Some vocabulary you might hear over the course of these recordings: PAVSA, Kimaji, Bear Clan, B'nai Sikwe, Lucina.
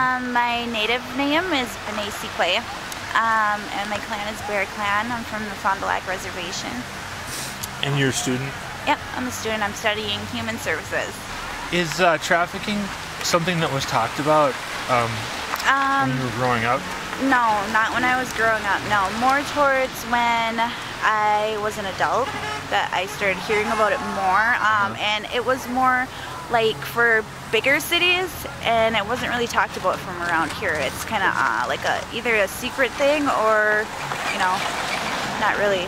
My native name is B'nai Sikwe, and my clan is Bear Clan. I'm from the Fond du Lac Reservation. And you're a student? Yep, I'm a student. I'm studying human services. Is trafficking something that was talked about when you were growing up? No, not when I was growing up, no. More towards when I was an adult that I started hearing about it more, and it was more like for bigger cities, and it wasn't really talked about from around here. It's kind of like either a secret thing or, you know, not really.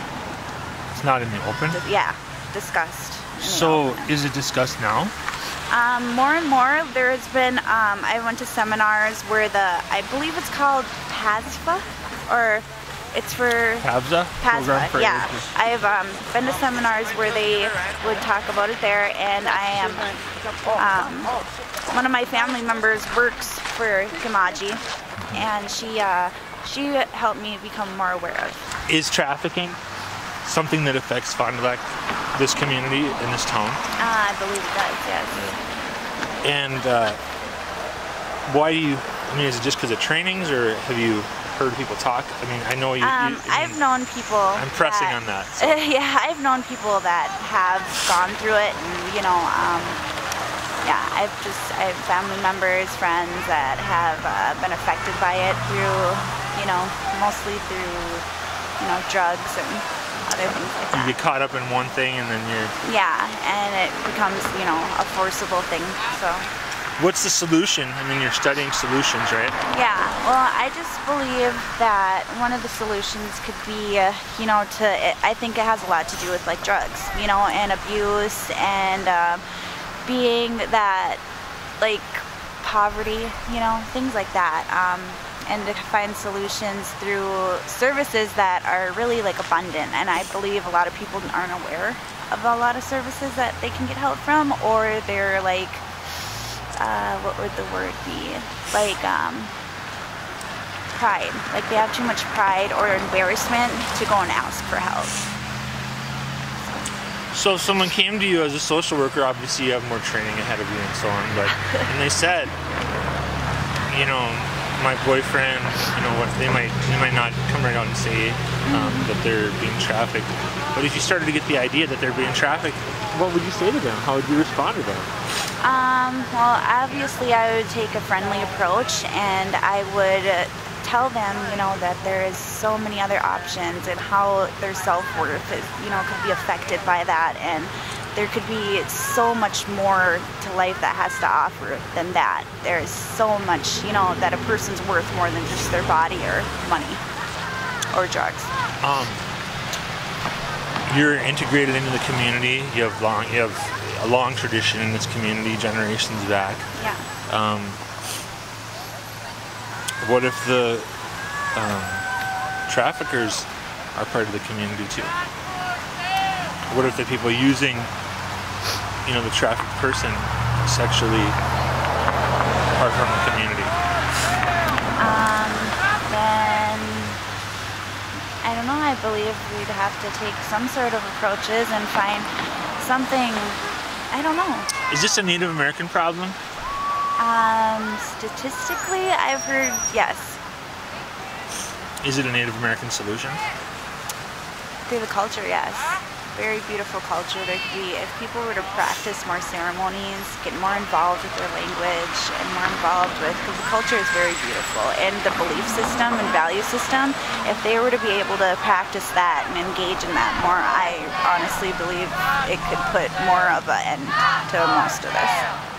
It's not in the open? Yeah, discussed. So is it discussed now? More and more, there has been, I went to seminars where I believe it's called PAVSA, or it's for... PAVSA? PAVSA, yeah. I've been to seminars where they would talk about it there, and I am, one of my family members works for Kimaji, and she helped me become more aware of. Is trafficking something that affects Fond du Lac, this community and this town? I believe it does, yes. And why do you, I mean, is it just because of trainings, or have you heard people talk? I mean, I know you... I've known people... I'm pressing on that. So. Yeah, I've known people that have gone through it, and, you know, yeah, I have family members, friends that have been affected by it through, you know, mostly through, you know, drugs and... other things like that. You get caught up in one thing and then you're... Yeah, and it becomes, you know, a forcible thing, so... What's the solution? I mean, you're studying solutions, right? Yeah, well, I just believe that one of the solutions could be, you know, I think it has a lot to do with, like, drugs, you know, and abuse, and being that, like, poverty, you know, things like that. And to find solutions through services that are really like abundant, and I believe a lot of people aren't aware of a lot of services that they can get help from, or they're like, what would the word be? Like pride. Like they have too much pride or embarrassment to go and ask for help. So if someone came to you as a social worker, obviously you have more training ahead of you and so on, but and they said, you know, my boyfriend, you know, what they might not come right out and say that they're being trafficked. But if you started to get the idea that they're being trafficked, what would you say to them? How would you respond to them? Well, obviously, I would take a friendly approach, and I would tell them, you know, that there is so many other options, and how their self-worth is, you know, could be affected by that, and there could be so much more to life that has to offer than that. There is so much, you know, that a person's worth more than just their body or money or drugs. You're integrated into the community. You have a long tradition in this community, generations back. Yeah. What if the traffickers are part of the community too? What if the people using, you know, the trafficked person sexually are from the community? Then, I don't know, I believe we'd have to take some sort of approaches and find something, I don't know. Is this a Native American problem? Statistically, I've heard yes. Is it a Native American solution? Through the culture, yes. Very beautiful culture. There could be, if people were to practice more ceremonies, get more involved with their language, and more involved with, because the culture is very beautiful, and the belief system and value system, if they were to be able to practice that and engage in that more, I honestly believe it could put more of an end to most of this.